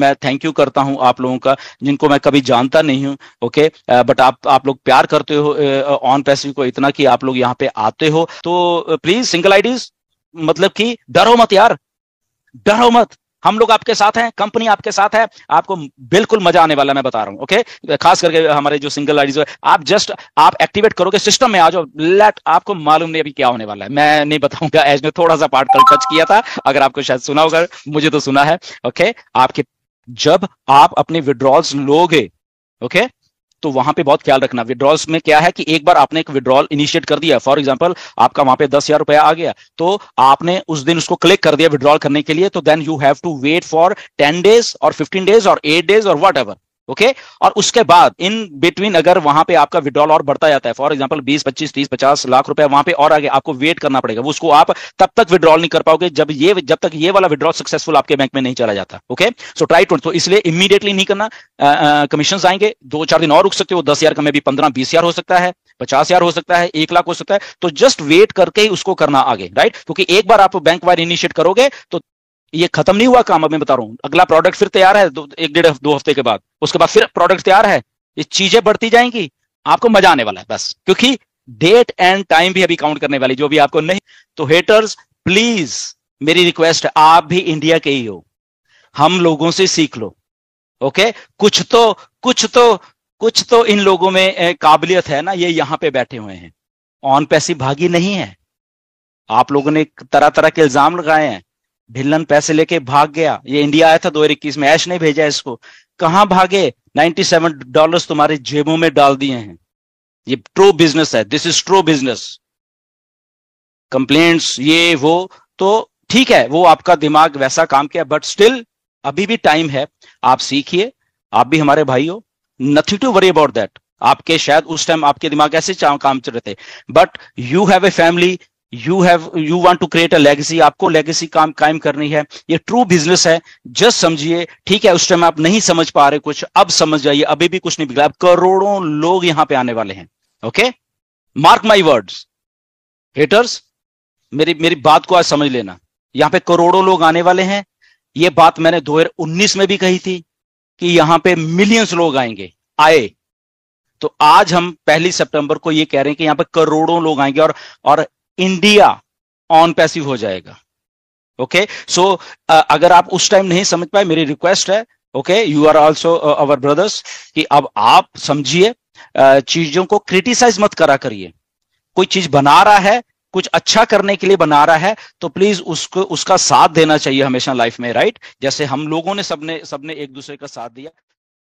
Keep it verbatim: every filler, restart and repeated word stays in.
मैं thank you करता हूं आप लोगों का जिनको मैं कभी जानता नहीं हूं, ओके, बट आप आप लोग प्यार करते हो ऑन पैसिव को इतना कि आप लोग यहाँ पे आते हो। तो प्लीज सिंगल आईडीज मतलब कि डरो मत यार, डरो मत, हम लोग आपके साथ हैं, कंपनी आपके साथ है, आपको बिल्कुल मजा आने वाला, मैं बता रहा हूं, ओके। खास करके हमारे जो सिंगल आईडीज, आप जस्ट आप एक्टिवेट करोगे, सिस्टम में आ जाओ, लेट, आपको मालूम नहीं अभी क्या होने वाला है, मैं नहीं बताऊंगा। एज ने थोड़ा सा पार्ट कल टच किया था, अगर आपको शायद सुना होगा, मुझे तो सुना है, ओके। आपके जब आप अपने विड्रॉल्स लोगे, ओके, तो वहां पे बहुत ख्याल रखना। विड्रॉल्स में क्या है कि एक बार आपने एक विड्रॉल इनिशिएट कर दिया, फॉर एग्जांपल आपका वहां पे दस हजार रुपया आ गया, तो आपने उस दिन उसको क्लिक कर दिया विड्रॉल करने के लिए, तो then you have to wait for ten days और फिफ्टीन डेज और एट डेज और वट एवर, ओके। और उसके बाद इन बिटवीन अगर वहां पे आपका विड्रॉल और बढ़ता जाता है, फॉर एग्जांपल बीस, पच्चीस, तीस, पचास लाख रुपए वहां पे और आगे, आपको वेट करना पड़ेगा, उसको आप तब तक विड्रॉल नहीं कर पाओगे जब ये जब तक ये वाला विड्रॉल सक्सेसफुल आपके बैंक में नहीं चला जाता, ओके। सो ट्राई टू, तो इसलिए इमीडिएटली नहीं करना, कमीशन आएंगे, दो चार दिन और रुक सकते हो, दस हजार का मे भी पंद्रह बीस हजार हो सकता है, पचास हजार हो सकता है, एक लाख हो सकता है, तो जस्ट वेट करके ही उसको करना आगे, राइट। क्योंकि एक बार आप बैंक वायर इनिशिएट करोगे तो ये खत्म नहीं हुआ काम, अब मैं बता रहा हूं, अगला प्रोडक्ट फिर तैयार है दो, एक डेढ़ दो हफ्ते के बाद, उसके बाद फिर प्रोडक्ट तैयार है, ये चीजें बढ़ती जाएंगी, आपको मजा आने वाला है बस, क्योंकि डेट एंड टाइम भी अभी काउंट करने वाली, जो भी आपको नहीं। तो हेटर्स प्लीज मेरी रिक्वेस्ट, आप भी इंडिया के ही हो, हम लोगों से सीख लो, ओके। कुछ तो कुछ तो कुछ तो इन लोगों में काबिलियत है ना, ये यहां पर बैठे हुए हैं, ऑन पैसिव भागी नहीं है। आप लोगों ने तरह तरह के इल्जाम लगाए हैं, ढिल्लन पैसे लेके भाग गया, ये इंडिया आया था दो हजार इक्कीस में, ऐश ने भेजा इसको, कहां भागे, सत्तानवे डॉलर्स तुम्हारे जेबों में डाल दिए हैं। ये ट्रू बिजनेस है, this is true business. Complaints ये वो तो ठीक है, वो आपका दिमाग वैसा काम किया, बट स्टिल अभी भी टाइम है, आप सीखिए, आप भी हमारे भाई हो, nothing to worry about that. आपके शायद उस टाइम आपके दिमाग ऐसे काम चल रहे थे, but you have a family, You have, you want to create a legacy, आपको legacy काम कायम करनी है, ये true business है, just समझिए, ठीक है। उस टाइम आप नहीं समझ पा रहे कुछ, अब समझ जाइए, अभी भी कुछ नहीं बिगड़ा, करोड़ों लोग यहां पे आने वाले हैं, okay. Mark my words haters, मेरी मेरी बात को आज समझ लेना, यहाँ पे करोड़ों लोग आने वाले हैं। ये बात मैंने दो हजार उन्नीस में भी कही थी कि यहाँ पे मिलियंस लोग आएंगे, आए, तो आज हम पहली सितंबर को ये कह रहे हैं कि यहाँ पे करोड़ों लोग आएंगे और और इंडिया ऑन पैसिव हो जाएगा, ओके। सो अगर आप उस टाइम नहीं समझ पाए, मेरी रिक्वेस्ट है, okay, you are also our brothers, कि अब आप समझिए, uh, चीजों को क्रिटिसाइज मत करा करिए। कोई चीज बना रहा है, कुछ अच्छा करने के लिए बना रहा है, तो प्लीज उसको उसका साथ देना चाहिए हमेशा लाइफ में, राइट, जैसे हम लोगों ने सबने सबने एक दूसरे का साथ दिया।